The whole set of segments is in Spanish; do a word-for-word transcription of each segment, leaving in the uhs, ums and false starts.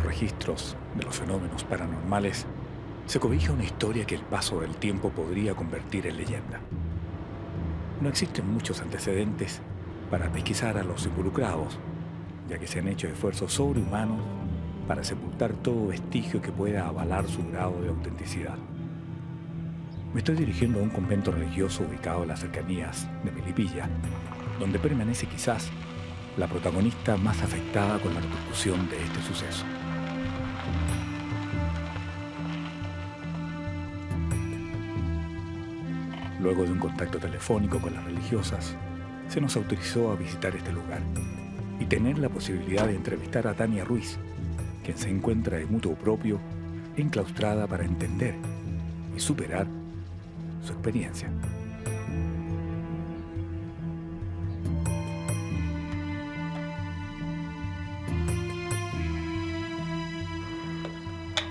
los registros de los fenómenos paranormales, se cobija una historia que el paso del tiempo podría convertir en leyenda. No existen muchos antecedentes para pesquisar a los involucrados, ya que se han hecho esfuerzos sobrehumanos para sepultar todo vestigio que pueda avalar su grado de autenticidad. Me estoy dirigiendo a un convento religioso ubicado en las cercanías de Melipilla, donde permanece quizás la protagonista más afectada con la repercusión de este suceso. Luego de un contacto telefónico con las religiosas, se nos autorizó a visitar este lugar y tener la posibilidad de entrevistar a Tania Ruiz, quien se encuentra de mutuo propio, enclaustrada para entender y superar su experiencia.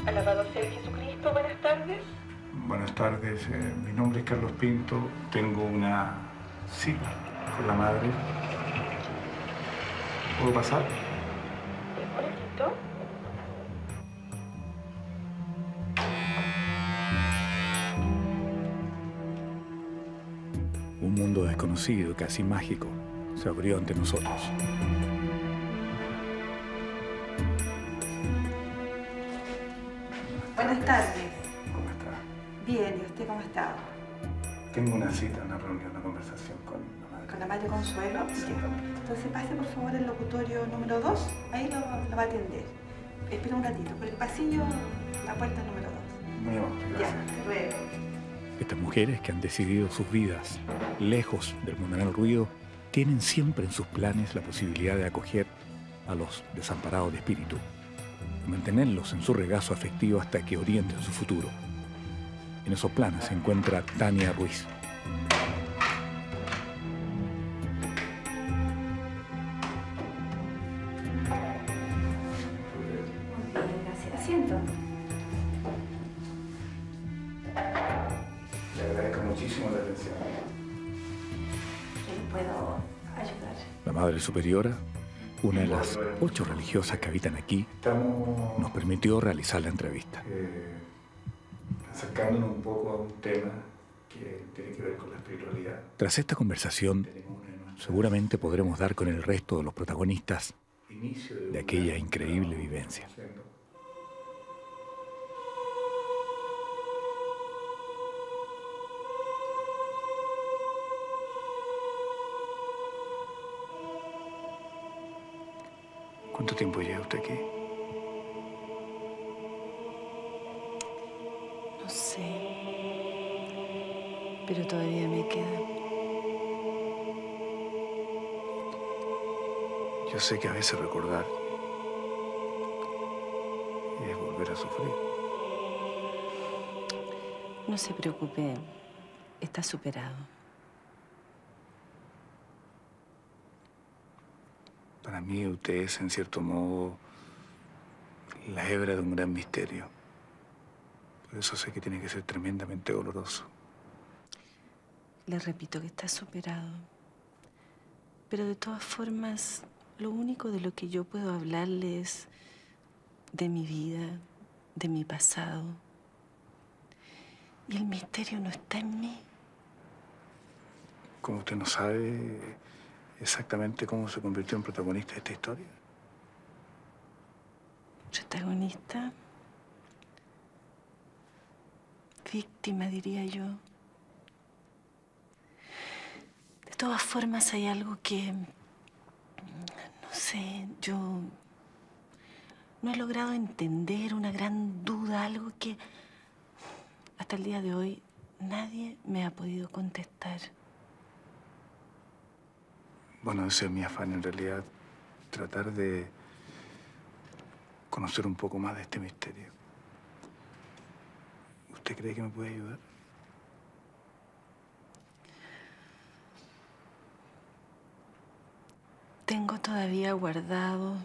Alabado sea Jesucristo, buenas tardes. Buenas tardes, eh, mi nombre es Carlos Pinto, tengo una cita con la madre. ¿Puedo pasar? Un momentito. Un mundo desconocido, casi mágico, se abrió ante nosotros. Buenas tardes. ¿Cómo está? Bien, ¿y usted cómo está? Tengo una cita, una reunión, una conversación con la madre. ¿Con la madre Consuelo? Sí. Entonces pase por favor al locutorio número dos, ahí lo, lo va a atender. Espera un ratito, por el pasillo, la puerta número dos. Muy bien, gracias. Ya, luego. Estas mujeres que han decidido sus vidas lejos del mundanal ruido, tienen siempre en sus planes la posibilidad de acoger a los desamparados de espíritu. Mantenerlos en su regazo afectivo hasta que orienten su futuro. En esos planes se encuentra Tania Ruiz. Gracias, siento. Le agradezco muchísimo la atención. ¿Qué puedo ayudar? La Madre Superiora, una de las ocho religiosas que habitan aquí, nos permitió realizar la entrevista. Eh, acercándonos un poco a un tema que tiene que ver con la espiritualidad. Tras esta conversación, seguramente podremos dar con el resto de los protagonistas de aquella increíble vivencia. ¿Cuánto tiempo lleva usted aquí? No sé, pero todavía me queda. Yo sé que a veces recordar es volver a sufrir. No se preocupe, está superado. Para mí, usted es, en cierto modo, la hebra de un gran misterio. Por eso sé que tiene que ser tremendamente doloroso. Le repito que está superado. Pero de todas formas, lo único de lo que yo puedo hablarle es de mi vida, de mi pasado. Y el misterio no está en mí. Como usted no sabe exactamente cómo se convirtió en protagonista de esta historia. ¿Protagonista? Víctima, diría yo. De todas formas, hay algo que, no sé, yo no he logrado entender, una gran duda, algo que hasta el día de hoy nadie me ha podido contestar. Bueno, ese es mi afán, en realidad, tratar de conocer un poco más de este misterio. ¿Usted cree que me puede ayudar? Tengo todavía guardado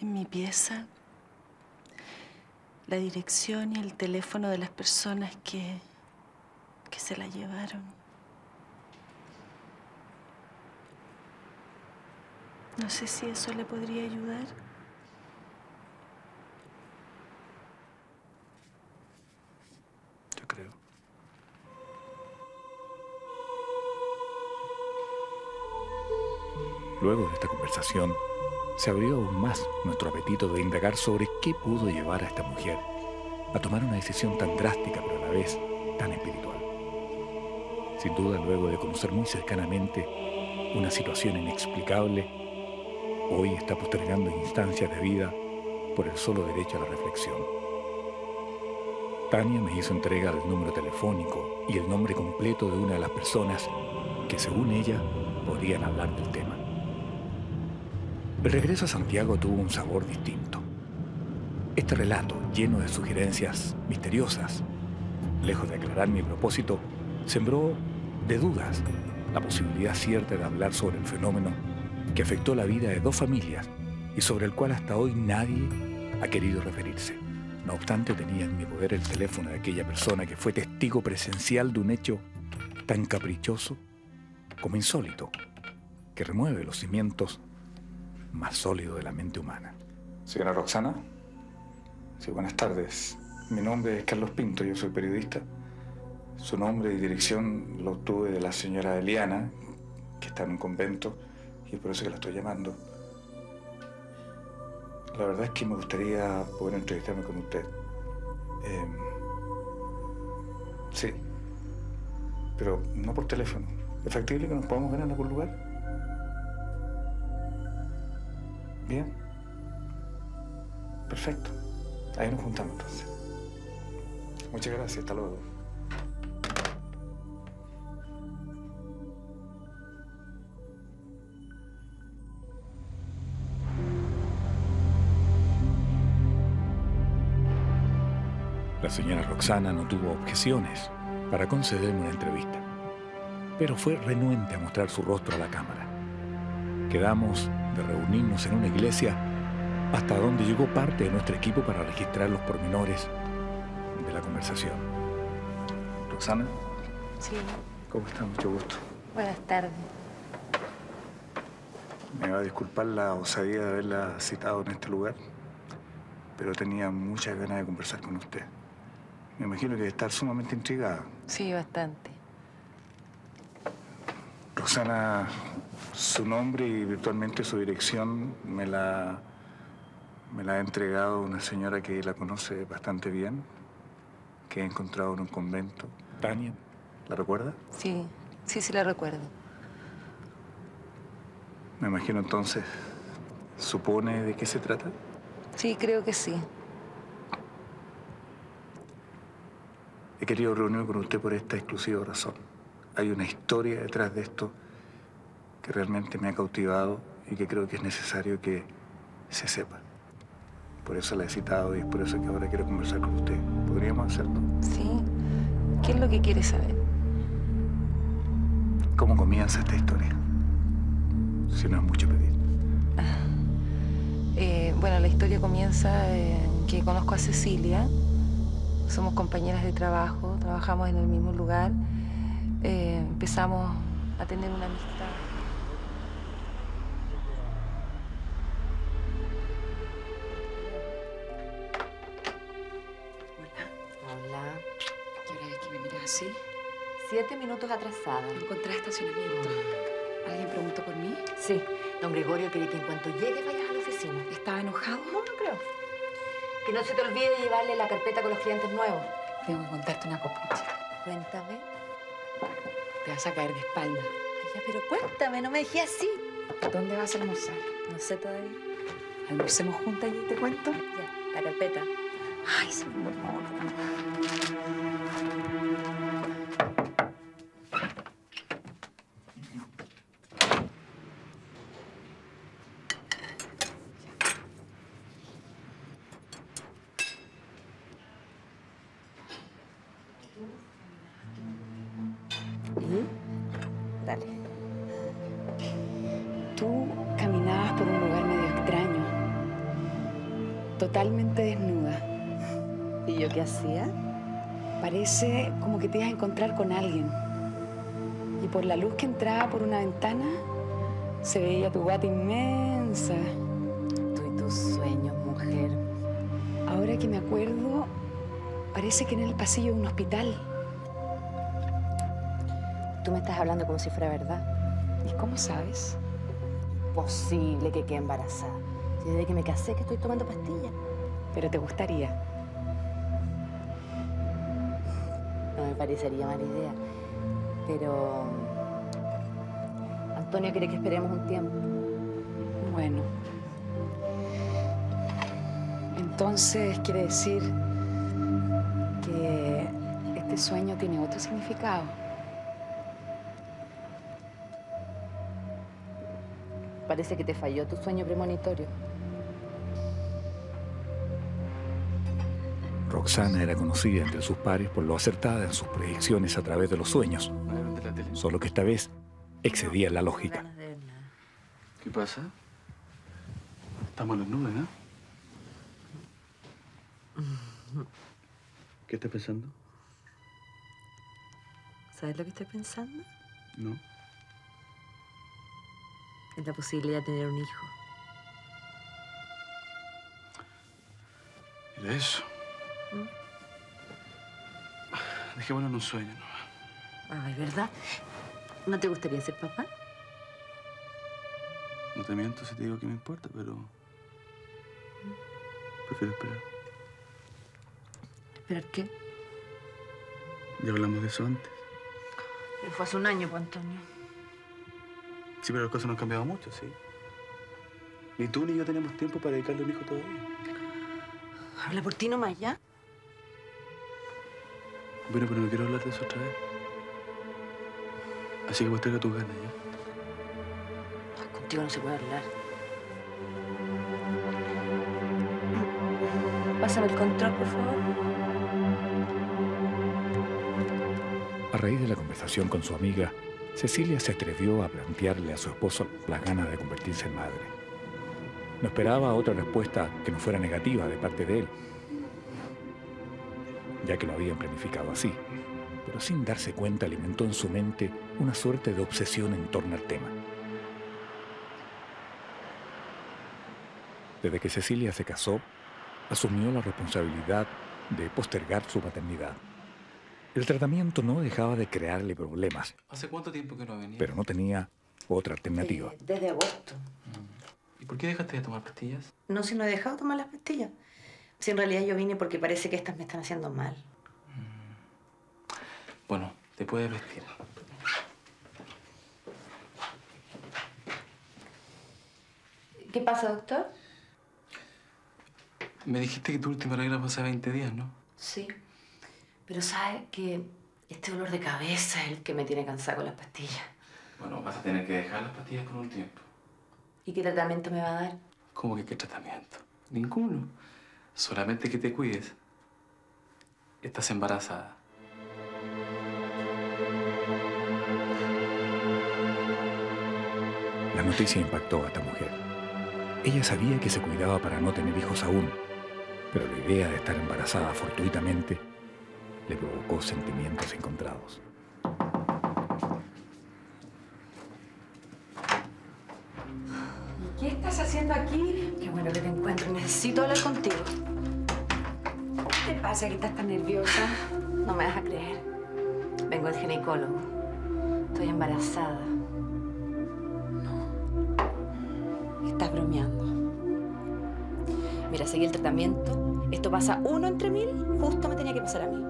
en mi pieza la dirección y el teléfono de las personas que, que se la llevaron. No sé si eso le podría ayudar. Luego de esta conversación, se abrió aún más nuestro apetito de indagar sobre qué pudo llevar a esta mujer a tomar una decisión tan drástica, pero a la vez tan espiritual. Sin duda, luego de conocer muy cercanamente una situación inexplicable, hoy está postergando instancias de vida por el solo derecho a la reflexión. Tania me hizo entrega del número telefónico y el nombre completo de una de las personas que, según ella, podrían hablar del tema. El regreso a Santiago tuvo un sabor distinto. Este relato, lleno de sugerencias misteriosas, lejos de aclarar mi propósito, sembró de dudas la posibilidad cierta de hablar sobre el fenómeno que afectó la vida de dos familias y sobre el cual hasta hoy nadie ha querido referirse. No obstante, tenía en mi poder el teléfono de aquella persona que fue testigo presencial de un hecho tan caprichoso como insólito, que remueve los cimientos más sólidos de la mente humana. Señora Roxana, sí, buenas tardes. Mi nombre es Carlos Pinto, yo soy periodista. Su nombre y dirección lo obtuve de la señora Eliana, que está en un convento, y es por eso que la estoy llamando. La verdad es que me gustaría poder entrevistarme con usted. Eh, sí, pero no por teléfono. ¿Es factible que nos podamos ver en algún lugar? Bien. Perfecto. Ahí nos juntamos entonces. Muchas gracias, hasta luego. La señora Roxana no tuvo objeciones para concederme una entrevista, pero fue renuente a mostrar su rostro a la cámara. Quedamos de reunirnos en una iglesia hasta donde llegó parte de nuestro equipo para registrar los pormenores de la conversación. Roxana. Sí. ¿Cómo está? Mucho gusto. Buenas tardes. Me va a disculpar la osadía de haberla citado en este lugar, pero tenía muchas ganas de conversar con usted. Me imagino que debe estar sumamente intrigada. Sí, bastante. Roxana, su nombre y virtualmente su dirección me la, me la ha entregado una señora que la conoce bastante bien, que he encontrado en un convento. Tania, ¿la recuerda? Sí, sí, sí la recuerdo. Me imagino entonces, ¿supone de qué se trata? Sí, creo que sí. He querido reunirme con usted por esta exclusiva razón. Hay una historia detrás de esto que realmente me ha cautivado y que creo que es necesario que se sepa. Por eso la he citado y es por eso que ahora quiero conversar con usted. ¿Podríamos hacerlo? Sí. ¿Qué es lo que quiere saber? ¿Cómo comienza esta historia? Si no es mucho pedir. Ah. Eh, bueno, la historia comienza eh, que conozco a Cecilia. Somos compañeras de trabajo, trabajamos en el mismo lugar. Eh, empezamos a tener una amistad. Hola. Hola. ¿Qué hora es que me miras así? Siete minutos atrasada. No encontré estacionamiento. Mm. ¿Alguien preguntó por mí? Sí. Don Gregorio quiere que en cuanto llegue vayas a la oficina. ¿Estaba enojado? No, no creo. Que no se te olvide llevarle la carpeta con los clientes nuevos. Tengo que contarte una copucha. Cuéntame. Te vas a caer de espalda. Ay, ya, pero cuéntame, no me dejé así. ¿Dónde vas a almorzar? No sé todavía. ¿Almorcemos juntas y te cuento? Ya, la carpeta. Ay, se me mormó. Totalmente desnuda. ¿Y yo qué hacía? Parece como que te ibas a encontrar con alguien. Y por la luz que entraba por una ventana, se veía tu guata inmensa. Tú y tus sueños, mujer. Ahora que me acuerdo, parece que en el pasillo de un hospital. Tú me estás hablando como si fuera verdad. ¿Y cómo sabes? imposible que quede embarazada. Desde que me casé que estoy tomando pastillas. Pero te gustaría. No me parecería mala idea. Pero... Antonio quiere que esperemos un tiempo. Bueno. Entonces quiere decir que este sueño tiene otro significado. Parece que te falló tu sueño premonitorio. Roxana era conocida entre sus pares por lo acertada en sus predicciones a través de los sueños. Solo que esta vez excedía la lógica. ¿Qué pasa? Estamos en las nubes, ¿no? ¿Qué estás pensando? ¿Sabes lo que estoy pensando? No. Es la posibilidad de tener un hijo. Mira eso. ¿Mm? Dejémoslo en un sueño, ¿no? Ay, ¿verdad? ¿No te gustaría ser papá? No te miento si te digo que me importa, pero... ¿Mm? Prefiero esperar. ¿Esperar qué? Ya hablamos de eso antes. Pero fue hace un año, pues, Antonio. Sí, pero las cosas no han cambiado mucho, ¿sí? Ni tú ni yo tenemos tiempo para dedicarle a un hijo todavía. Habla por ti nomás, ¿ya? Bueno, pero no quiero hablar de eso otra vez. Así que posterga tus ganas, ¿ya? Ay, contigo no se puede hablar. Pásame el control, por favor. A raíz de la conversación con su amiga, Cecilia se atrevió a plantearle a su esposo las ganas de convertirse en madre. No esperaba otra respuesta que no fuera negativa de parte de él, ya que lo habían planificado así, pero sin darse cuenta alimentó en su mente una suerte de obsesión en torno al tema. Desde que Cecilia se casó, asumió la responsabilidad de postergar su maternidad. El tratamiento no dejaba de crearle problemas. ¿Hace cuánto tiempo que no venía? Pero no tenía otra alternativa. Desde, desde agosto. ¿Y por qué dejaste de tomar pastillas? No, si no he dejado de tomar las pastillas. Si en realidad yo vine porque parece que estas me están haciendo mal. Bueno, te puedes vestir. ¿Qué pasa, doctor? Me dijiste que tu última regla fue hace veinte días, ¿no? Sí. Pero sabes que este dolor de cabeza es el que me tiene cansada con las pastillas. Bueno, vas a tener que dejar las pastillas por un tiempo. ¿Y qué tratamiento me va a dar? ¿Cómo que qué tratamiento? Ninguno. Solamente que te cuides. Estás embarazada. La noticia impactó a esta mujer. Ella sabía que se cuidaba para no tener hijos aún, pero la idea de estar embarazada fortuitamente le provocó sentimientos encontrados. ¿Y qué estás haciendo aquí? Qué bueno que te encuentro. Necesito hablar contigo. ¿Qué te pasa que estás tan nerviosa? No me vas a creer. Vengo al ginecólogo. Estoy embarazada. No. Estás bromeando. Mira, seguí el tratamiento. Esto pasa uno entre mil. Justo me tenía que pasar a mí.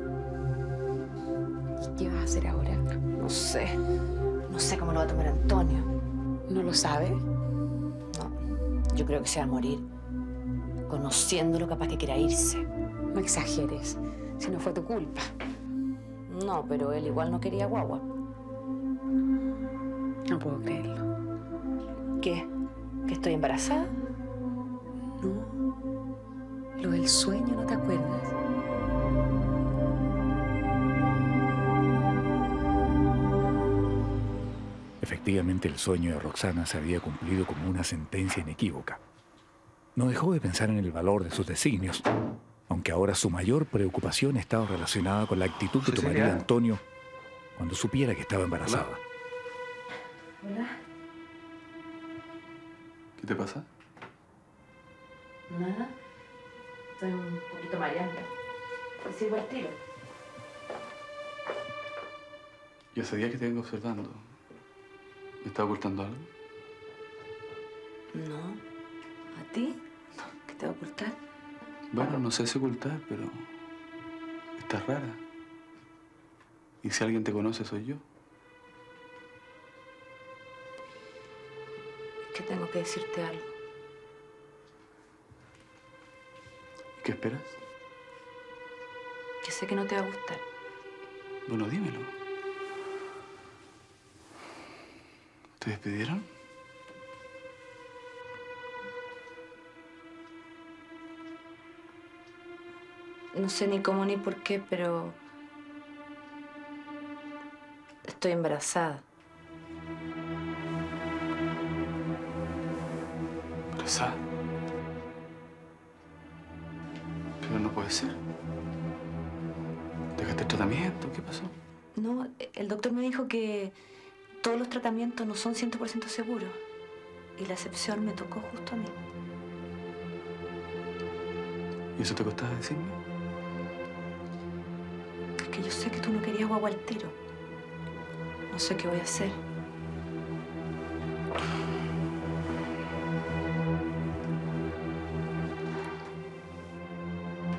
¿Qué vas a hacer ahora? No sé. No sé cómo lo va a tomar Antonio. ¿No lo sabe? No. Yo creo que se va a morir. Conociéndolo, capaz que quiera irse. No exageres. Si no fue tu culpa. No, pero él igual no quería guagua. No puedo creerlo. ¿Qué? ¿Que estoy embarazada? No. Lo del sueño, ¿no te acuerdas? Efectivamente, el sueño de Roxana se había cumplido como una sentencia inequívoca. No dejó de pensar en el valor de sus designios, aunque ahora su mayor preocupación estaba relacionada con la actitud que tomaría Antonio cuando supiera que estaba embarazada. ¿Hola? ¿Qué te pasa? Nada. Estoy un poquito mareada. Te sirvo el tiro. Yo sabía que te vengo observando. ¿Me está ocultando algo? No. ¿A ti? No, ¿qué te va a ocultar? Bueno, no sé si ocultar, pero... estás rara. Y si alguien te conoce, soy yo. Es que tengo que decirte algo. ¿Qué esperas? Que sé que no te va a gustar. Bueno, dímelo. ¿Te despidieron? No sé ni cómo ni por qué, pero... estoy embarazada. ¿Embarazada? Pero no puede ser. ¿Dejaste el tratamiento? ¿Qué pasó? No, el doctor me dijo que todos los tratamientos no son cien por ciento seguros. Y la excepción me tocó justo a mí. ¿Y eso te costaba decirme? Es que yo sé que tú no querías guagua al tiro. No sé qué voy a hacer.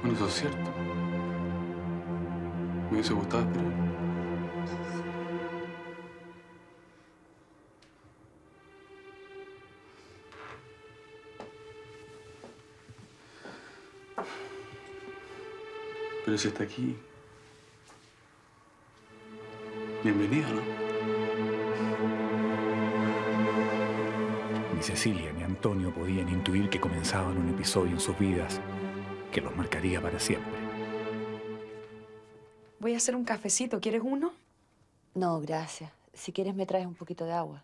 Bueno, eso es cierto. Me hubiese gustado esperar. Pero si está aquí... bienvenida, ¿no? Ni Cecilia ni Antonio podían intuir que comenzaban un episodio en sus vidas que los marcaría para siempre. Voy a hacer un cafecito. ¿Quieres uno? No, gracias. Si quieres me traes un poquito de agua.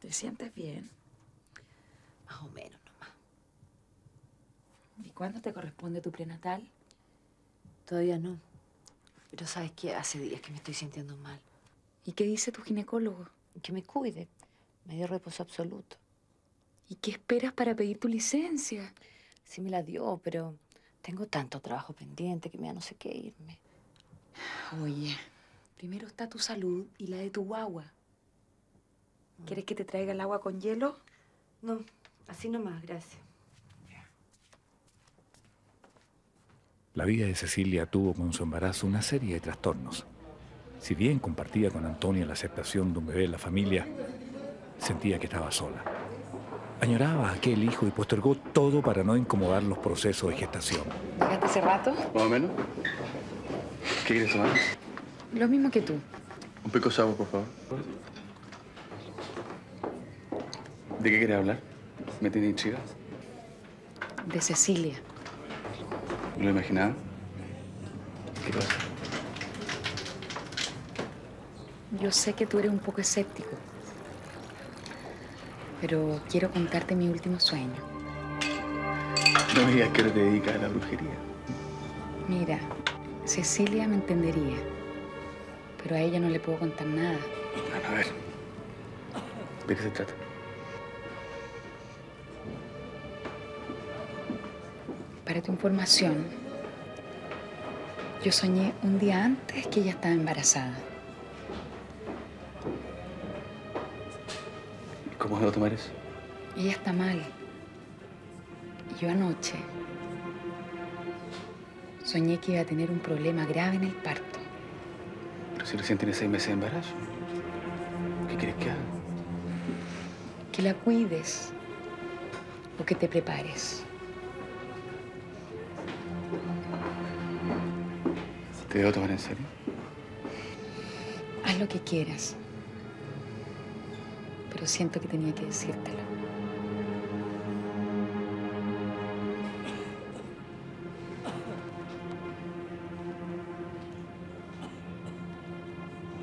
¿Te sientes bien? Más o menos nomás. ¿Y cuándo te corresponde tu prenatal? Todavía no. Pero ¿sabes qué? Hace días que me estoy sintiendo mal. ¿Y qué dice tu ginecólogo? Que me cuide. Me dio reposo absoluto. ¿Y qué esperas para pedir tu licencia? Sí me la dio, pero tengo tanto trabajo pendiente que me da no sé qué irme. Oye, primero está tu salud y la de tu guagua. Mm. ¿Quieres que te traiga el agua con hielo? No, así nomás, gracias. La vida de Cecilia tuvo con su embarazo una serie de trastornos. Si bien compartía con Antonio la aceptación de un bebé en la familia, sentía que estaba sola. Añoraba a aquel hijo y postergó todo para no incomodar los procesos de gestación. ¿Llegaste hace rato? Más o menos. ¿Qué quieres tomar? Lo mismo que tú. Un pico de agua, por favor. ¿De qué quieres hablar? ¿Me tienes intriga? De Cecilia. ¿Me lo imaginaba? ¿Qué pasa? Yo sé que tú eres un poco escéptico. Pero quiero contarte mi último sueño. No me digas que ahora te dedicas a la brujería. Mira, Cecilia me entendería. Pero a ella no le puedo contar nada. Bueno, a ver. ¿De qué se trata? Para tu información, yo soñé un día antes que ella estaba embarazada. ¿Cómo debo tomar eso? Ella está mal. Yo anoche soñé que iba a tener un problema grave en el parto. Pero si recién tiene seis meses de embarazo, ¿qué quieres que haga? Que la cuides o que te prepares. ¿Te debo tomar en serio? Haz lo que quieras. Pero siento que tenía que decírtelo.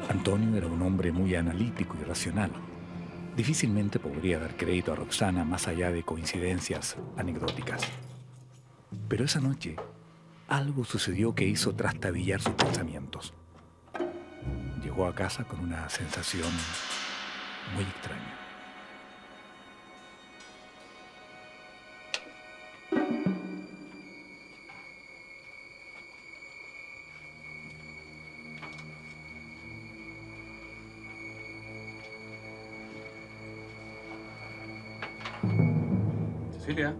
Antonio era un hombre muy analítico y racional. Difícilmente podría dar crédito a Roxana más allá de coincidencias anecdóticas. Pero esa noche, algo sucedió que hizo trastabillar sus pensamientos. Llegó a casa con una sensación muy extraña. Cecilia.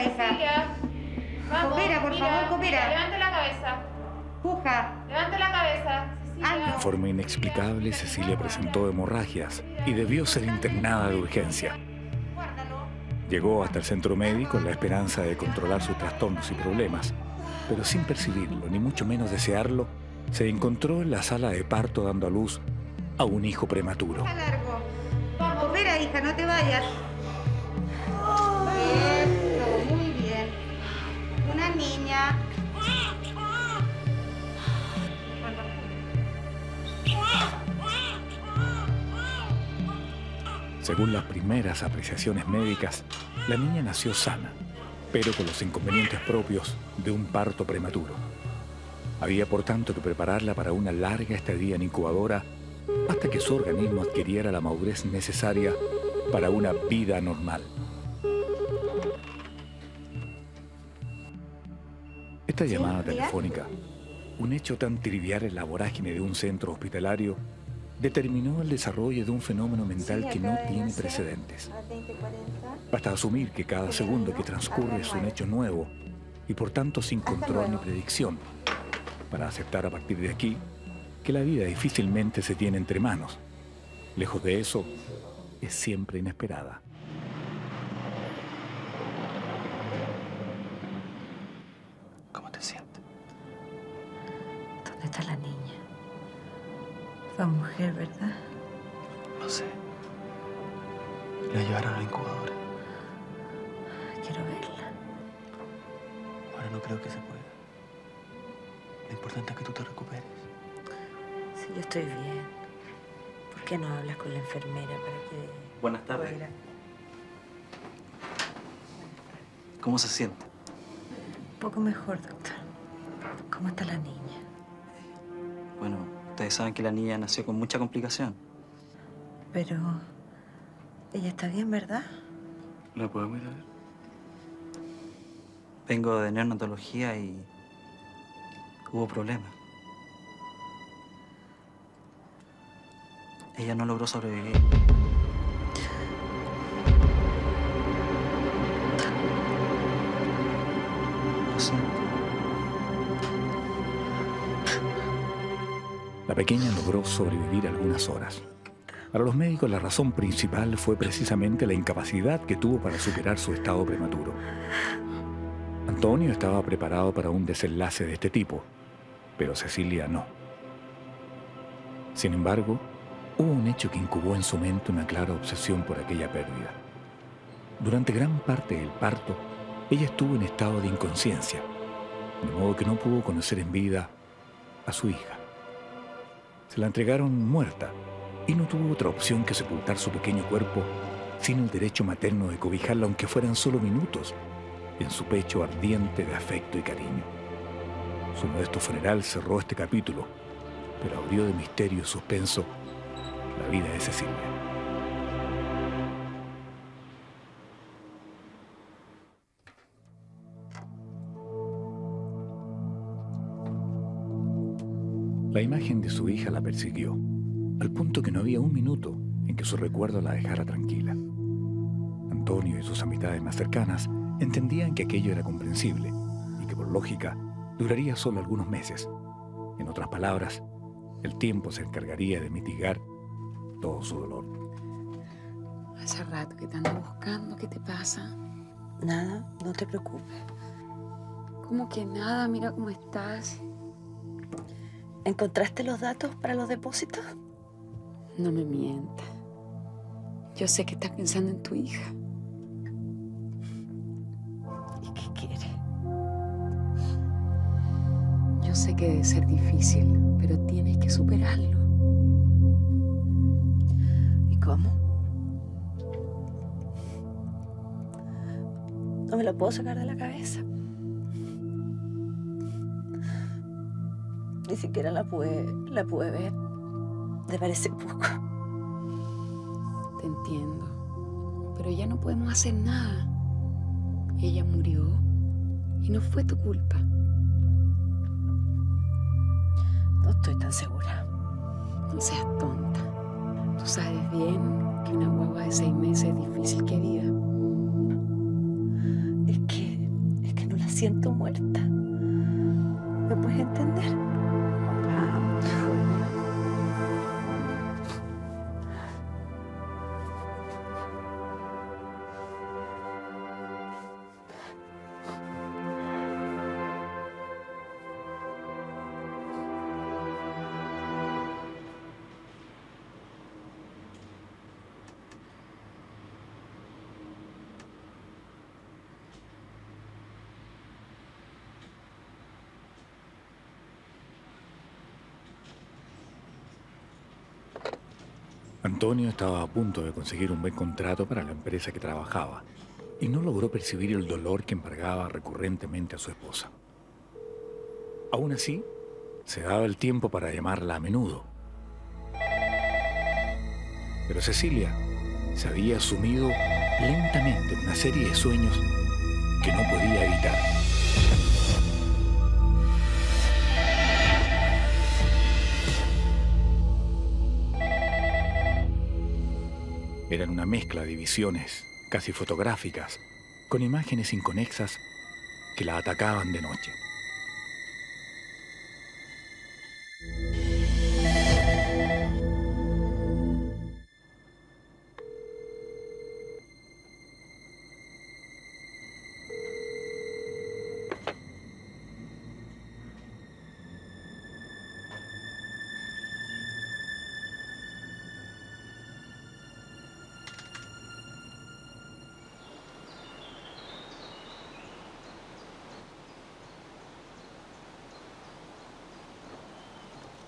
Cecilia, vamos, coopera, por mira, favor, coopera. Levanta la cabeza. Puja. Levanta la cabeza. Cecilia. De forma inexplicable, Cecilia presentó hemorragias y debió ser internada de urgencia. Llegó hasta el centro médico en la esperanza de controlar sus trastornos y problemas, pero sin percibirlo, ni mucho menos desearlo, se encontró en la sala de parto dando a luz a un hijo prematuro. Vamos. Coopera, hija, no te vayas. Una niña. Según las primeras apreciaciones médicas, la niña nació sana, pero con los inconvenientes propios de un parto prematuro. Había por tanto que prepararla para una larga estadía en incubadora hasta que su organismo adquiriera la madurez necesaria para una vida normal. Esta llamada telefónica, un hecho tan trivial en la vorágine de un centro hospitalario, determinó el desarrollo de un fenómeno mental que no tiene precedentes. Basta asumir que cada segundo que transcurre es un hecho nuevo y por tanto sin control ni predicción, para aceptar a partir de aquí que la vida difícilmente se tiene entre manos. Lejos de eso, es siempre inesperada. Está la niña. Fue mujer, ¿verdad? No sé. La llevaron a la incubadora. Quiero verla. Ahora no creo que se pueda. Lo importante es que tú te recuperes. Sí, yo estoy bien. ¿Por qué no hablas con la enfermera para que... Buenas tardes. Buenas. ¿Cómo se siente? Un poco mejor, doctor. ¿Cómo está la niña? Bueno, ustedes saben que la niña nació con mucha complicación. Pero... ella está bien, ¿verdad? ¿La podemos ir a ver? Vengo de neonatología y... hubo problemas. Ella no logró sobrevivir. Lo siento. La pequeña logró sobrevivir algunas horas. Para los médicos, la razón principal fue precisamente la incapacidad que tuvo para superar su estado prematuro. Antonio estaba preparado para un desenlace de este tipo, pero Cecilia no. Sin embargo, hubo un hecho que incubó en su mente una clara obsesión por aquella pérdida. Durante gran parte del parto, ella estuvo en estado de inconsciencia, de modo que no pudo conocer en vida a su hija. Se la entregaron muerta y no tuvo otra opción que sepultar su pequeño cuerpo sin el derecho materno de cobijarla, aunque fueran solo minutos, en su pecho ardiente de afecto y cariño. Su modesto funeral cerró este capítulo, pero abrió de misterio y suspenso la vida de Cecilia. La imagen de su hija la persiguió, al punto que no había un minuto en que su recuerdo la dejara tranquila. Antonio y sus amistades más cercanas entendían que aquello era comprensible y que, por lógica, duraría solo algunos meses. En otras palabras, el tiempo se encargaría de mitigar todo su dolor. Hace rato que te ando buscando, ¿qué te pasa? Nada, no te preocupes. ¿Cómo que nada? Mira cómo estás. ¿Encontraste los datos para los depósitos? No me mientas. Yo sé que estás pensando en tu hija. ¿Y qué quiere? Yo sé que debe ser difícil, pero tienes que superarlo. ¿Y cómo? No me lo puedo sacar de la cabeza. Ni siquiera la pude, la pude ver. Me parece poco. Te entiendo. Pero ya no podemos hacer nada. Ella murió y no fue tu culpa. No estoy tan segura. No seas tonta. Tú sabes bien que una guagua de seis meses es difícil que viva. Es que, es que no la siento muerta. ¿Me puedes entender? Ah. Antonio estaba a punto de conseguir un buen contrato para la empresa que trabajaba y no logró percibir el dolor que embargaba recurrentemente a su esposa. Aún así, se daba el tiempo para llamarla a menudo. Pero Cecilia se había sumido lentamente en una serie de sueños que no podía evitar. Eran una mezcla de visiones, casi fotográficas, con imágenes inconexas que la atacaban de noche.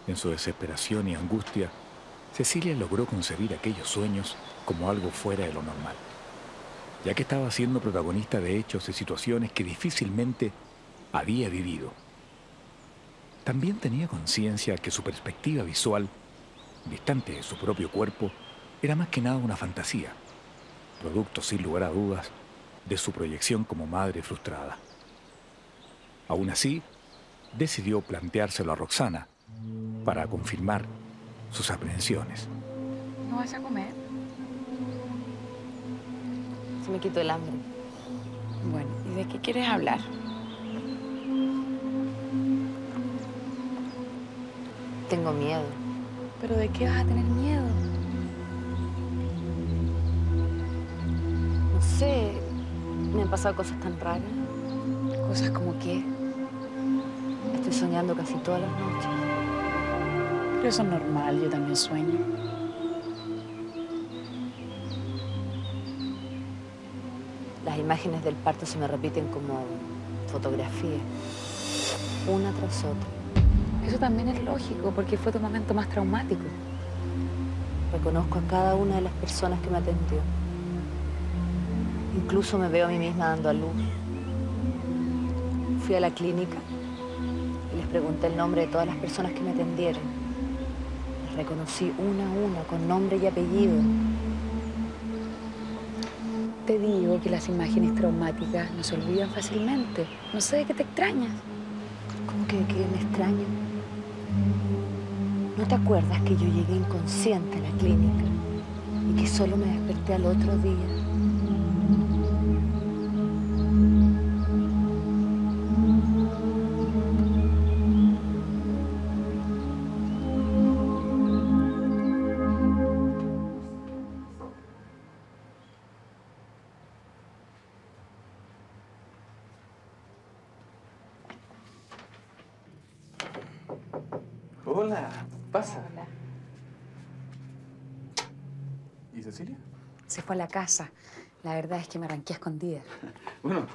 En su desesperación y angustia, Cecilia logró concebir aquellos sueños como algo fuera de lo normal, ya que estaba siendo protagonista de hechos y situaciones que difícilmente había vivido. También tenía conciencia que su perspectiva visual, distante de su propio cuerpo, era más que nada una fantasía, producto sin lugar a dudas de su proyección como madre frustrada. Aún así, decidió planteárselo a Roxana, para confirmar sus aprehensiones. ¿No vas a comer? Se me quitó el hambre. Bueno, ¿y de qué quieres hablar? Tengo miedo. ¿Pero de qué vas a tener miedo? No sé, me han pasado cosas tan raras. ¿Cosas como qué? Estoy soñando casi todas las noches. Pero eso es normal, yo también sueño. Las imágenes del parto se me repiten como fotografías, una tras otra. Eso también es lógico, porque fue tu momento más traumático. Reconozco a cada una de las personas que me atendió. Incluso me veo a mí misma dando a luz. Fui a la clínica y les pregunté el nombre de todas las personas que me atendieron. Reconocí una a una, con nombre y apellido. Te digo que las imágenes traumáticas no se olvidan fácilmente. No sé de qué te extrañas. ¿Cómo que de qué me extraño? ¿No te acuerdas que yo llegué inconsciente a la clínica y que solo me desperté al otro día? Hola, pasa. Hola. ¿Y Cecilia? Se fue a la casa. La verdad es que me arranqué a escondida. Bueno,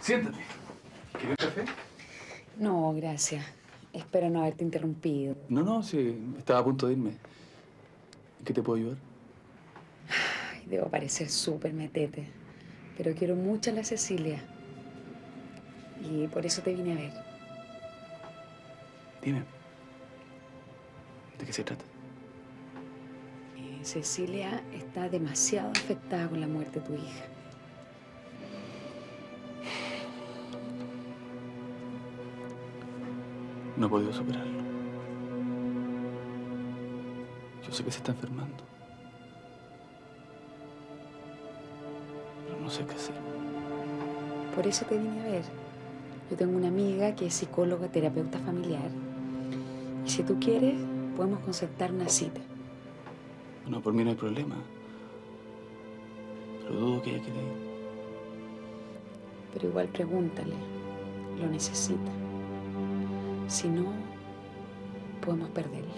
siéntate. ¿Quieres un café? No, gracias. Espero no haberte interrumpido. No, no, sí. Estaba a punto de irme. ¿En qué te puedo ayudar? Ay, debo parecer súper metete. pero quiero mucho a la Cecilia. Y por eso te vine a ver. Dime, ¿de qué se trata? Eh, Cecilia está demasiado afectada con la muerte de tu hija. No he podido superarlo. Yo sé que se está enfermando. Pero no sé qué hacer. Por eso te vine a ver. Yo tengo una amiga que es psicóloga, terapeuta familiar. Y si tú quieres, podemos concertar una cita. Bueno, por mí no hay problema. Pero dudo que haya querido. Pero igual pregúntale. Lo necesita. Si no, podemos perderla.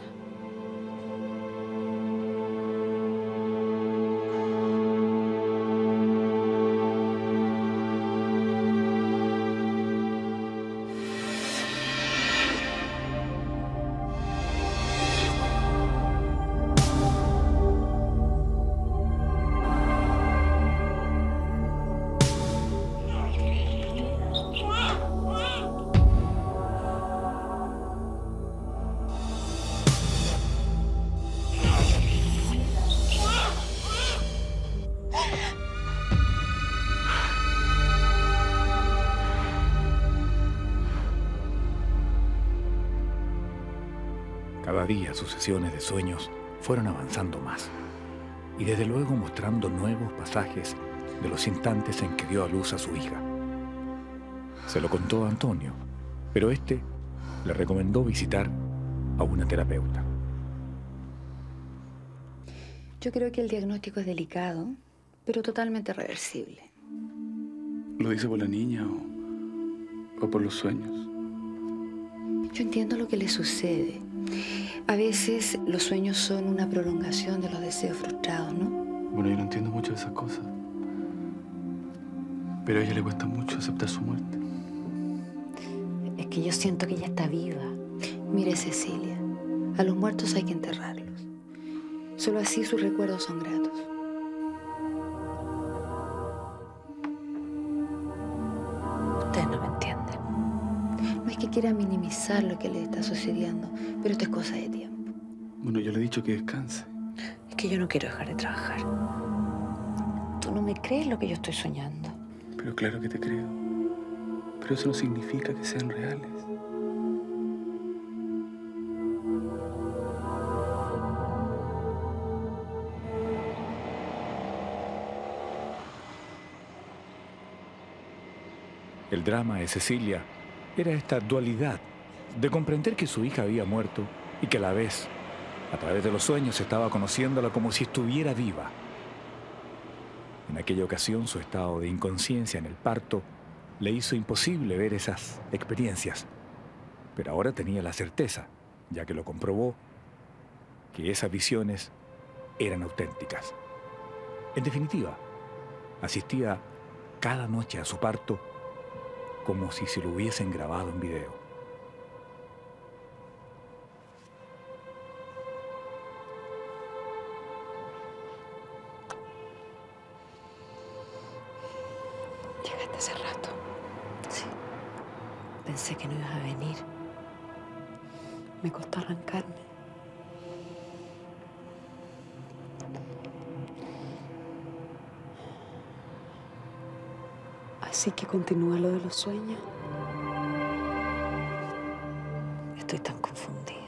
Cada día sus sesiones de sueños fueron avanzando más y desde luego mostrando nuevos pasajes de los instantes en que dio a luz a su hija. Se lo contó a Antonio, pero este le recomendó visitar a una terapeuta. Yo creo que el diagnóstico es delicado, pero totalmente reversible. ¿Lo dice por la niña o, o por los sueños? Yo entiendo lo que le sucede. A veces los sueños son una prolongación de los deseos frustrados, ¿no? Bueno, yo no entiendo mucho de esas cosas. Pero a ella le cuesta mucho aceptar su muerte. Es que yo siento que ella está viva. Mire, Cecilia, a los muertos hay que enterrarlos. Solo así sus recuerdos son gratos. Ustedes no me entienden. No es que quiera minimizar lo que le está sucediendo, pero esto es cosa de tiempo. Bueno, yo le he dicho que descanse. Es que yo no quiero dejar de trabajar. Tú no me crees lo que yo estoy soñando. Pero claro que te creo. Pero eso no significa que sean reales. El drama de Cecilia era esta dualidad de comprender que su hija había muerto y que a la vez, a través de los sueños, estaba conociéndola como si estuviera viva. En aquella ocasión, su estado de inconsciencia en el parto le hizo imposible ver esas experiencias, pero ahora tenía la certeza, ya que lo comprobó, que esas visiones eran auténticas. En definitiva, asistía cada noche a su parto como si se lo hubiesen grabado en video. Llegaste hace rato. Sí. Pensé que no ibas a venir. Me costó arrancarme. Así que continúa lo de los sueños. Estoy tan confundida.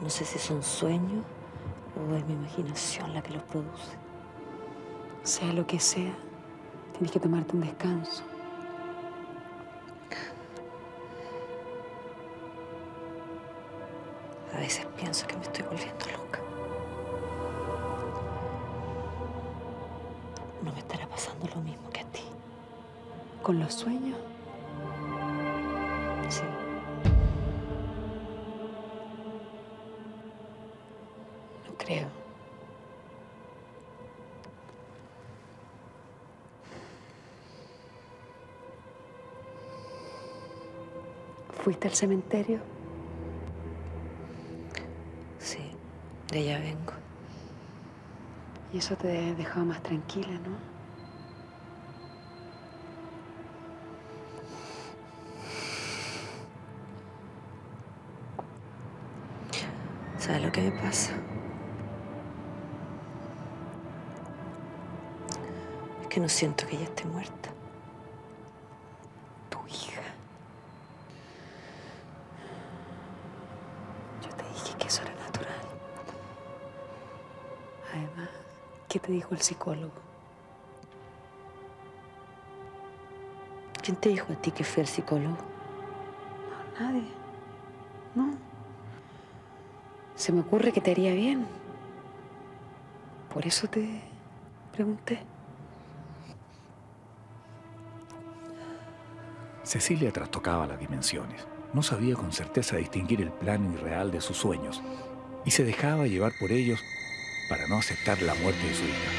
No sé si son sueños o es mi imaginación la que los produce. Sea lo que sea, tienes que tomarte un descanso. A veces pienso que me estoy volviendo loca. No me estará pasando lo mismo que a ti. ¿Con los sueños? Sí. No creo. ¿Fuiste al cementerio? Sí, de allá vengo. Y eso te dejaba más tranquila, ¿no? ¿Sabes lo que me pasa? Es que no siento que ella esté muerta. Tu hija. Yo te dije que eso era natural. Además, ¿qué te dijo el psicólogo? ¿Quién te dijo a ti que fue el psicólogo? No, nadie. No. Se me ocurre que te haría bien. Por eso te pregunté. Cecilia trastocaba las dimensiones. No sabía con certeza distinguir el plano irreal de sus sueños y se dejaba llevar por ellos para no aceptar la muerte de su hija.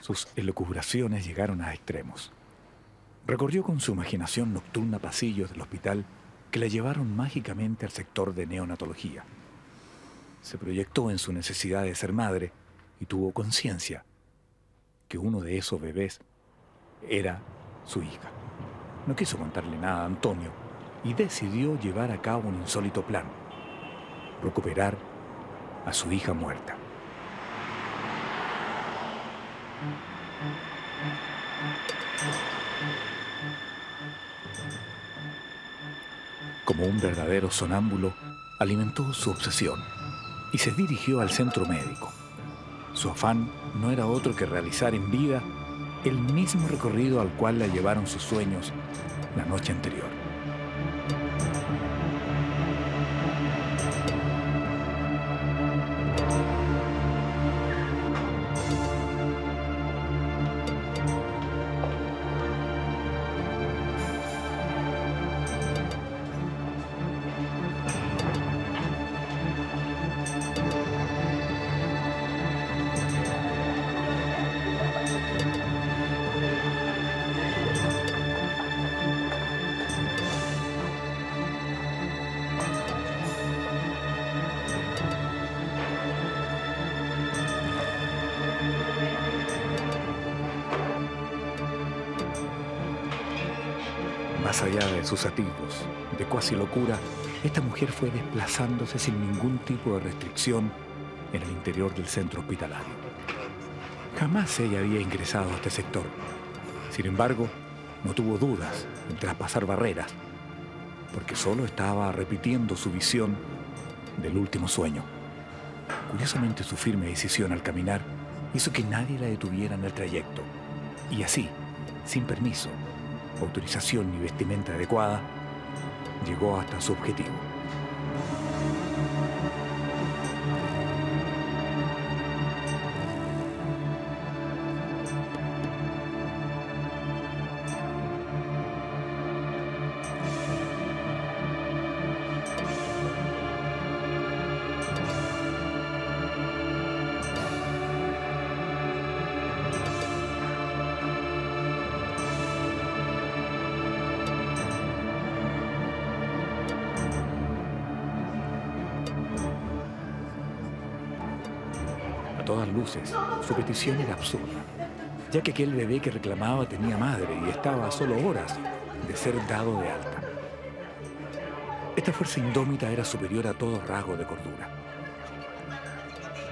Sus elucubraciones llegaron a extremos. Recorrió con su imaginación nocturna pasillos del hospital que la llevaron mágicamente al sector de neonatología. Se proyectó en su necesidad de ser madre y tuvo conciencia que uno de esos bebés era su hija. No quiso contarle nada a Antonio y decidió llevar a cabo un insólito plan: recuperar a su hija muerta. Como un verdadero sonámbulo, alimentó su obsesión y se dirigió al centro médico. Su afán no era otro que realizar en vida el mismo recorrido al cual la llevaron sus sueños la noche anterior. Más allá de sus atisbos de cuasi locura, esta mujer fue desplazándose sin ningún tipo de restricción en el interior del centro hospitalario. Jamás ella había ingresado a este sector. Sin embargo, no tuvo dudas en traspasar barreras, porque solo estaba repitiendo su visión del último sueño. Curiosamente, su firme decisión al caminar hizo que nadie la detuviera en el trayecto. Y así, sin permiso, autorización ni vestimenta adecuada, llegó hasta su objetivo. Todas luces, su petición era absurda, ya que aquel bebé que reclamaba tenía madre y estaba a solo horas de ser dado de alta. Esta fuerza indómita era superior a todo rasgo de cordura.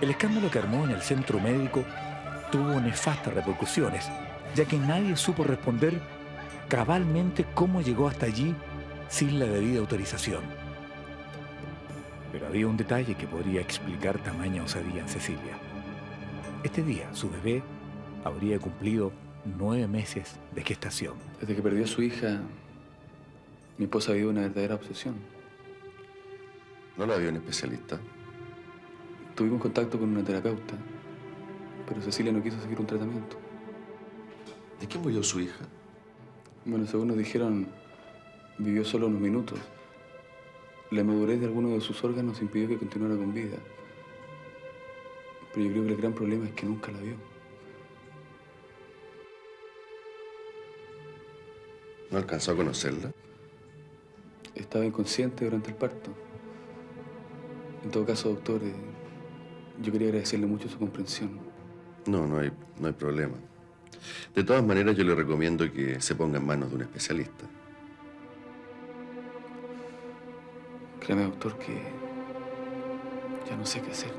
El escándalo que armó en el centro médico tuvo nefastas repercusiones ya que nadie supo responder cabalmente cómo llegó hasta allí sin la debida autorización. Pero había un detalle que podría explicar tamaña osadía en Cecilia. Este día su bebé habría cumplido nueve meses de gestación. Desde que perdió a su hija, mi esposa vivió una verdadera obsesión. ¿No la vio un especialista? Tuvimos contacto con una terapeuta, pero Cecilia no quiso seguir un tratamiento. ¿De quién murió su hija? Bueno, según nos dijeron, vivió solo unos minutos. La inmadurez de alguno de sus órganos impidió que continuara con vida. Pero yo creo que el gran problema es que nunca la vio. ¿No alcanzó a conocerla? Estaba inconsciente durante el parto. En todo caso, doctor, eh, yo quería agradecerle mucho su comprensión. No, no hay, no hay problema. De todas maneras, yo le recomiendo que se ponga en manos de un especialista. Créame, doctor, que ya no sé qué hacer.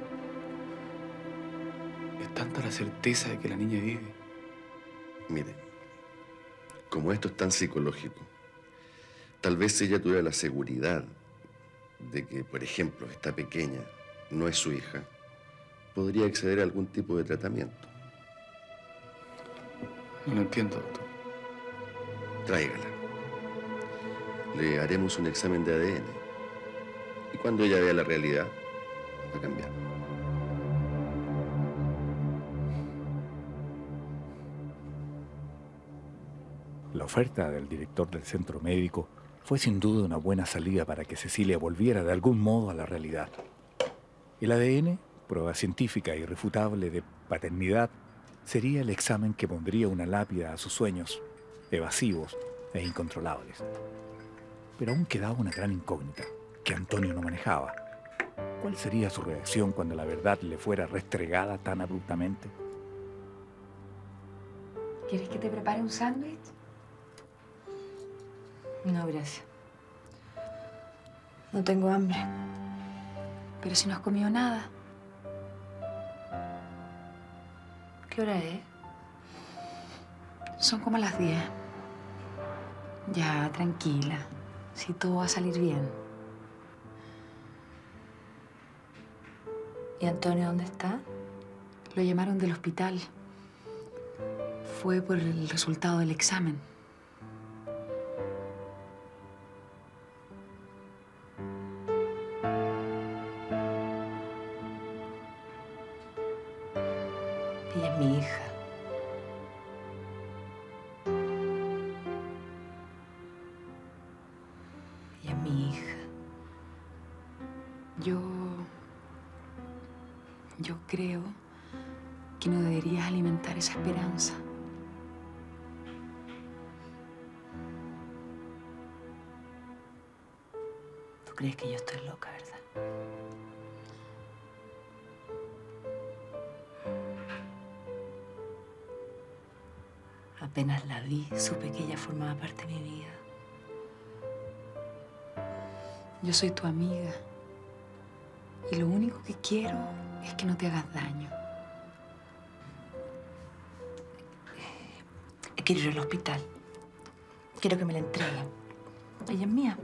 Es tanta la certeza de que la niña vive. Mire, como esto es tan psicológico, tal vez ella tuviera la seguridad de que, por ejemplo, esta pequeña no es su hija, podría acceder a algún tipo de tratamiento. No lo entiendo, doctor. Tráigala. Le haremos un examen de A D N. Y cuando ella vea la realidad, va a cambiar. La oferta del director del centro médico fue sin duda una buena salida para que Cecilia volviera de algún modo a la realidad. El A D N, prueba científica irrefutable de paternidad, sería el examen que pondría una lápida a sus sueños, evasivos e incontrolables. Pero aún quedaba una gran incógnita, que Antonio no manejaba. ¿Cuál sería su reacción cuando la verdad le fuera restregada tan abruptamente? ¿Quieres que te prepare un sándwich? No, gracias. No tengo hambre. Pero si no has comido nada. ¿Qué hora es? Son como las diez. Ya, tranquila. Si todo va a salir bien. ¿Y Antonio dónde está? Lo llamaron del hospital. Fue por el resultado del examen. Ella es mi hija. Ella es mi hija. Yo... Yo creo que no deberías alimentar esa esperanza. Tú crees que yo estoy loca, ¿verdad? Apenas la vi, supe que ella formaba parte de mi vida. Yo soy tu amiga. Y lo único que quiero es que no te hagas daño. Quiero ir al hospital. Quiero que me la entreguen. Ella es mía.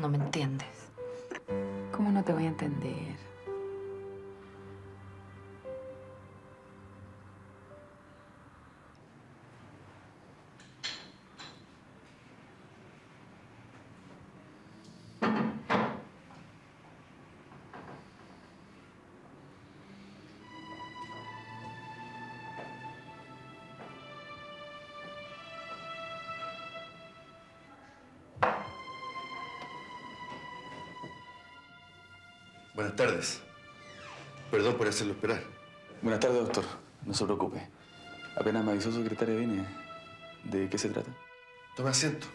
No me entiendes. ¿Cómo no te voy a entender? Buenas tardes. Perdón por hacerlo esperar. Buenas tardes, doctor. No se preocupe. Apenas me avisó su secretaria, vine. ¿De qué se trata? Toma asiento.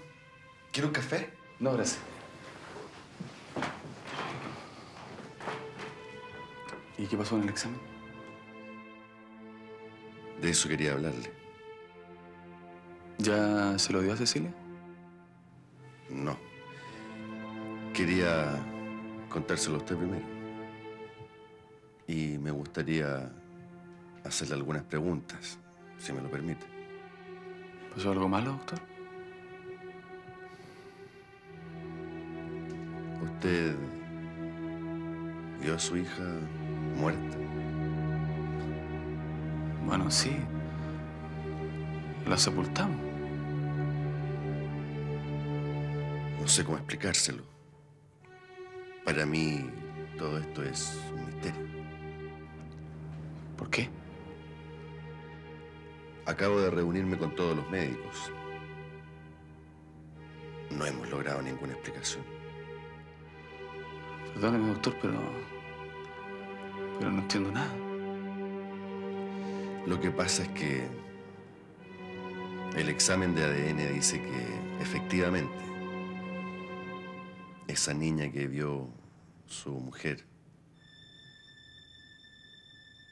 ¿Quiere un café? No, gracias. ¿Y qué pasó en el examen? De eso quería hablarle. ¿Ya se lo dio a Cecilia? No. Quería contárselo a usted primero. Y me gustaría hacerle algunas preguntas, si me lo permite. ¿Pasó algo malo, doctor? ¿Usted vio a su hija muerta? Bueno, sí. La sepultamos. No sé cómo explicárselo. Para mí, todo esto es un misterio. ¿Por qué? Acabo de reunirme con todos los médicos. No hemos logrado ninguna explicación. Perdóneme, doctor, pero... pero no entiendo nada. Lo que pasa es que el examen de A D N dice que, efectivamente, esa niña que vio su mujer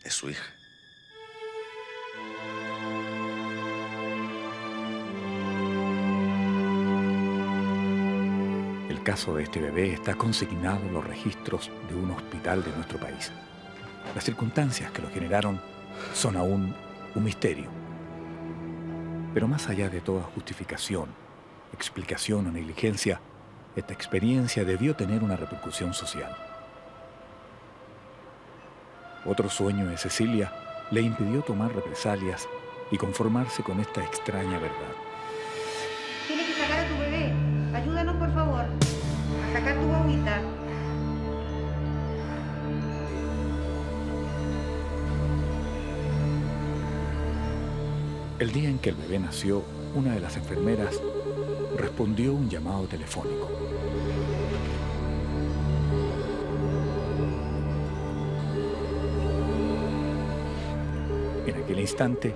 es su hija. El caso de este bebé está consignado en los registros de un hospital de nuestro país. Las circunstancias que lo generaron son aún un misterio. Pero más allá de toda justificación, explicación o negligencia, esta experiencia debió tener una repercusión social. Otro sueño de Cecilia le impidió tomar represalias y conformarse con esta extraña verdad. Tienes que sacar a tu bebé. Ayúdanos, por favor, a sacar tu guaguita. El día en que el bebé nació, una de las enfermeras respondió un llamado telefónico. En aquel instante,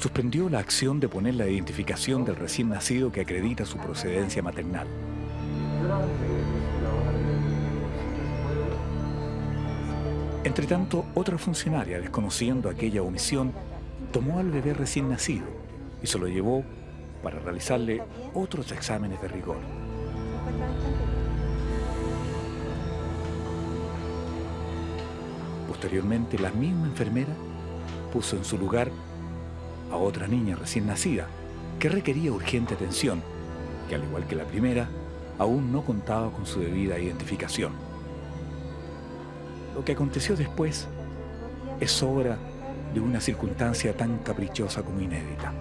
suspendió la acción de poner la identificación del recién nacido que acredita su procedencia maternal. Entretanto, otra funcionaria, desconociendo aquella omisión, tomó al bebé recién nacido y se lo llevó para realizarle otros exámenes de rigor. Posteriormente, la misma enfermera puso en su lugar a otra niña recién nacida que requería urgente atención, que al igual que la primera, aún no contaba con su debida identificación. Lo que aconteció después es obra de una circunstancia tan caprichosa como inédita.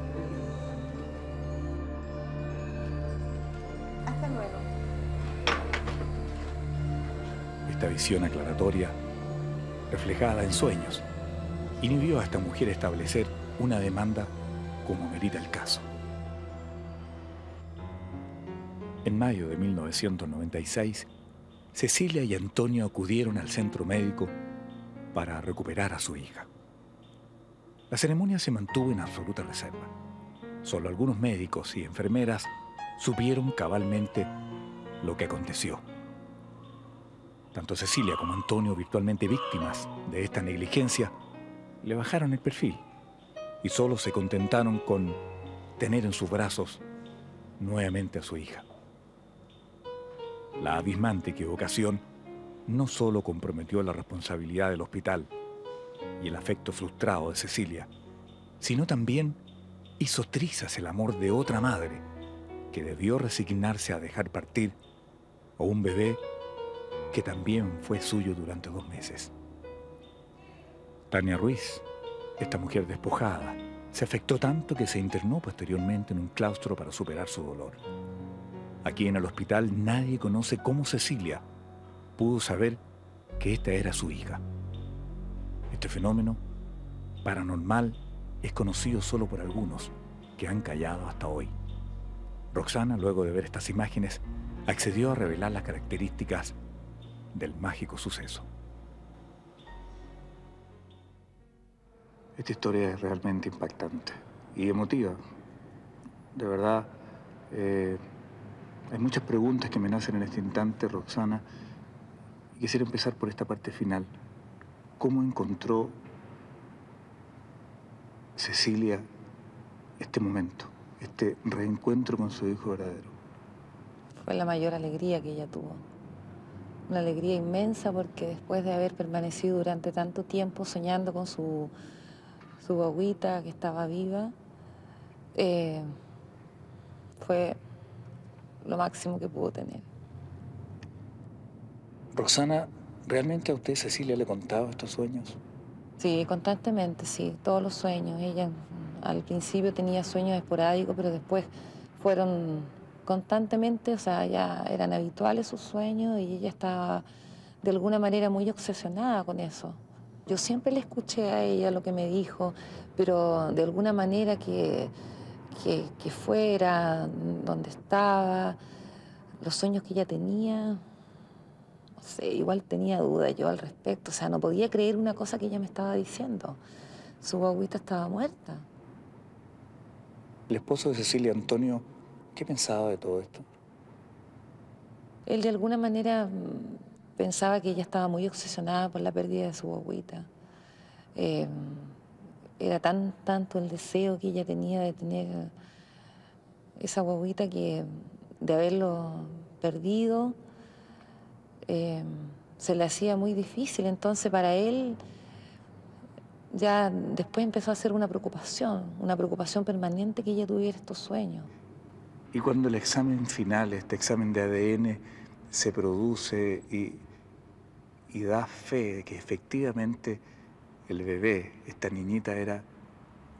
Esta visión aclaratoria, reflejada en sueños, inhibió a esta mujer establecer una demanda como merita el caso. En mayo de mil novecientos noventa y seis, Cecilia y Antonio acudieron al centro médico para recuperar a su hija. La ceremonia se mantuvo en absoluta reserva. Solo algunos médicos y enfermeras supieron cabalmente lo que aconteció. Tanto Cecilia como Antonio, virtualmente víctimas de esta negligencia, le bajaron el perfil y solo se contentaron con tener en sus brazos nuevamente a su hija. La abismante equivocación no solo comprometió la responsabilidad del hospital y el afecto frustrado de Cecilia, sino también hizo trizas el amor de otra madre que debió resignarse a dejar partir a un bebé que también fue suyo durante dos meses. Tania Ruiz, esta mujer despojada, se afectó tanto que se internó posteriormente en un claustro para superar su dolor. Aquí en el hospital nadie conoce cómo Cecilia pudo saber que esta era su hija. Este fenómeno paranormal es conocido solo por algunos que han callado hasta hoy. Roxana, luego de ver estas imágenes, accedió a revelar las características del mágico suceso. Esta historia es realmente impactante y emotiva. De verdad, eh, hay muchas preguntas que me nacen en este instante, Roxana. Quisiera empezar por esta parte final. ¿Cómo encontró Cecilia este momento, este reencuentro con su hijo verdadero? Fue la mayor alegría que ella tuvo. Una alegría inmensa porque después de haber permanecido durante tanto tiempo soñando con su, su guaguita que estaba viva. Eh, fue lo máximo que pudo tener. Roxana, ¿realmente a usted Cecilia le contaba estos sueños? Sí, constantemente, sí, todos los sueños. Ella al principio tenía sueños esporádicos, pero después fueron constantemente, o sea, ya eran habituales sus sueños y ella estaba de alguna manera muy obsesionada con eso. Yo siempre le escuché a ella lo que me dijo, pero de alguna manera que, que, que fuera, donde estaba, los sueños que ella tenía, no sé, igual tenía dudas yo al respecto. O sea, no podía creer una cosa que ella me estaba diciendo. Su guaguita estaba muerta. El esposo de Cecilia, Antonio, ¿qué pensaba de todo esto? Él de alguna manera pensaba que ella estaba muy obsesionada por la pérdida de su guaguita. Eh, era tan tanto el deseo que ella tenía de tener esa guaguita que de haberlo perdido eh, se le hacía muy difícil. Entonces para él ya después empezó a ser una preocupación, una preocupación permanente que ella tuviera estos sueños. Y cuando el examen final, este examen de A D N, se produce y, y da fe de que efectivamente el bebé, esta niñita, era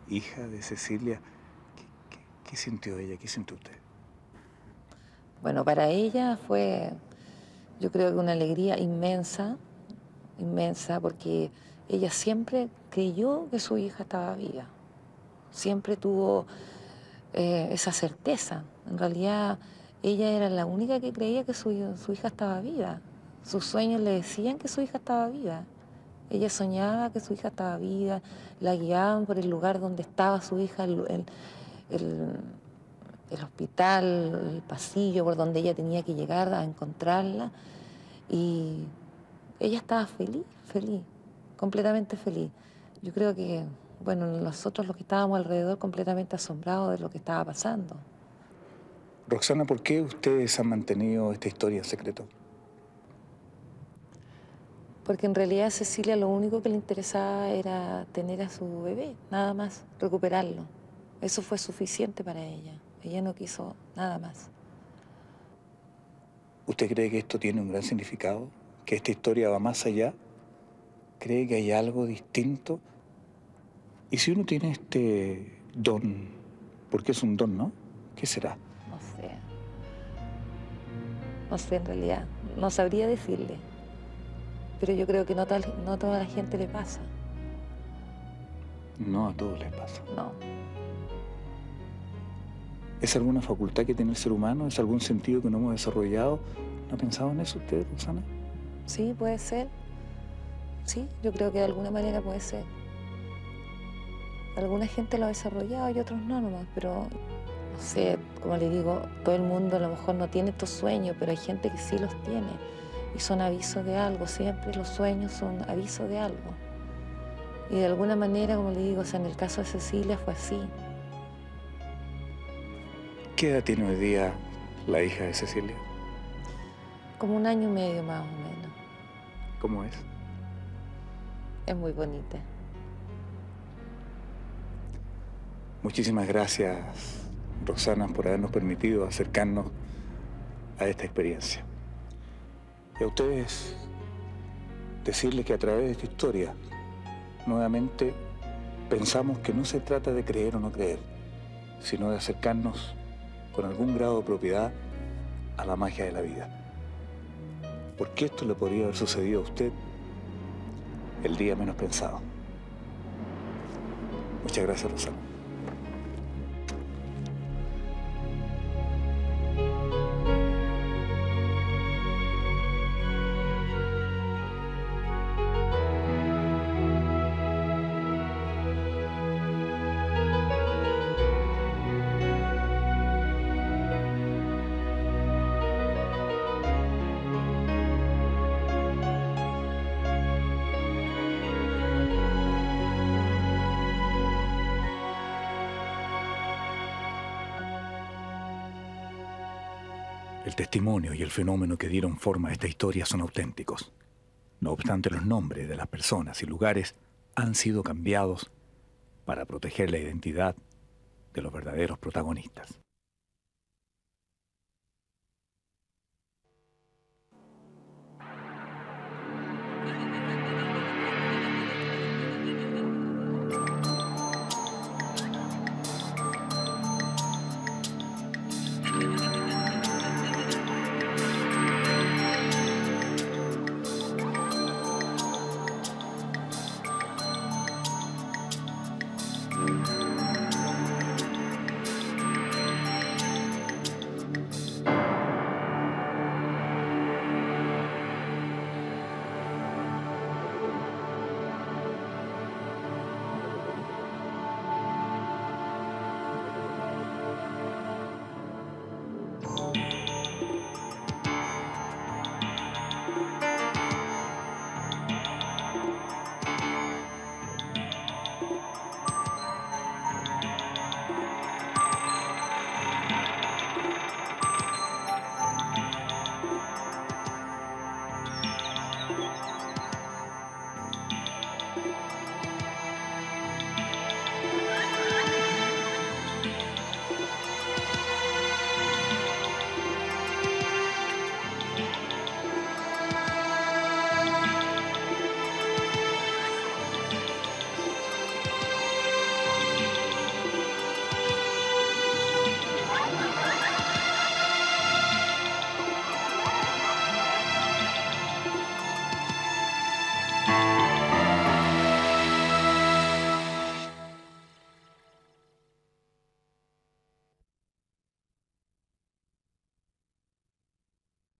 hija de Cecilia, ¿Qué, qué, qué sintió ella? ¿Qué sintió usted? Bueno, para ella fue, yo creo que una alegría inmensa, inmensa, porque ella siempre creyó que su hija estaba viva. Siempre tuvo eh, esa certeza. En realidad, ella era la única que creía que su, su hija estaba viva. Sus sueños le decían que su hija estaba viva. Ella soñaba que su hija estaba viva, la guiaban por el lugar donde estaba su hija, el, el, el hospital, el pasillo por donde ella tenía que llegar a encontrarla. Y ella estaba feliz, feliz, completamente feliz. Yo creo que, bueno, nosotros los que estábamos alrededor completamente asombrados de lo que estaba pasando. Roxana, ¿por qué ustedes han mantenido esta historia en secreto? Porque en realidad a Cecilia lo único que le interesaba era tener a su bebé, nada más, recuperarlo. Eso fue suficiente para ella. Ella no quiso nada más. ¿Usted cree que esto tiene un gran significado? ¿Que esta historia va más allá? ¿Cree que hay algo distinto? Y si uno tiene este don, porque es un don, ¿no? ¿Qué será? No sé. No sé, en realidad. No sabría decirle. Pero yo creo que no, tal, no a toda la gente le pasa. No a todos les pasa. No. ¿Es alguna facultad que tiene el ser humano? ¿Es algún sentido que no hemos desarrollado? ¿No ha pensado en eso usted, Roxana? Sí, puede ser. Sí, yo creo que de alguna manera puede ser. Alguna gente lo ha desarrollado y otros no nomás, pero no sé, como le digo, todo el mundo a lo mejor no tiene estos sueños, pero hay gente que sí los tiene y son avisos de algo, siempre los sueños son avisos de algo. Y de alguna manera, como le digo, o sea, en el caso de Cecilia fue así. ¿Qué edad tiene hoy día la hija de Cecilia? Como un año y medio más o menos. ¿Cómo es? Es muy bonita. Muchísimas gracias, Roxana, por habernos permitido acercarnos a esta experiencia. Y a ustedes, decirles que a través de esta historia, nuevamente pensamos que no se trata de creer o no creer, sino de acercarnos con algún grado de propiedad a la magia de la vida. Porque esto le podría haber sucedido a usted el día menos pensado. Muchas gracias, Roxana. El testimonio y el fenómeno que dieron forma a esta historia son auténticos. No obstante, los nombres de las personas y lugares han sido cambiados para proteger la identidad de los verdaderos protagonistas.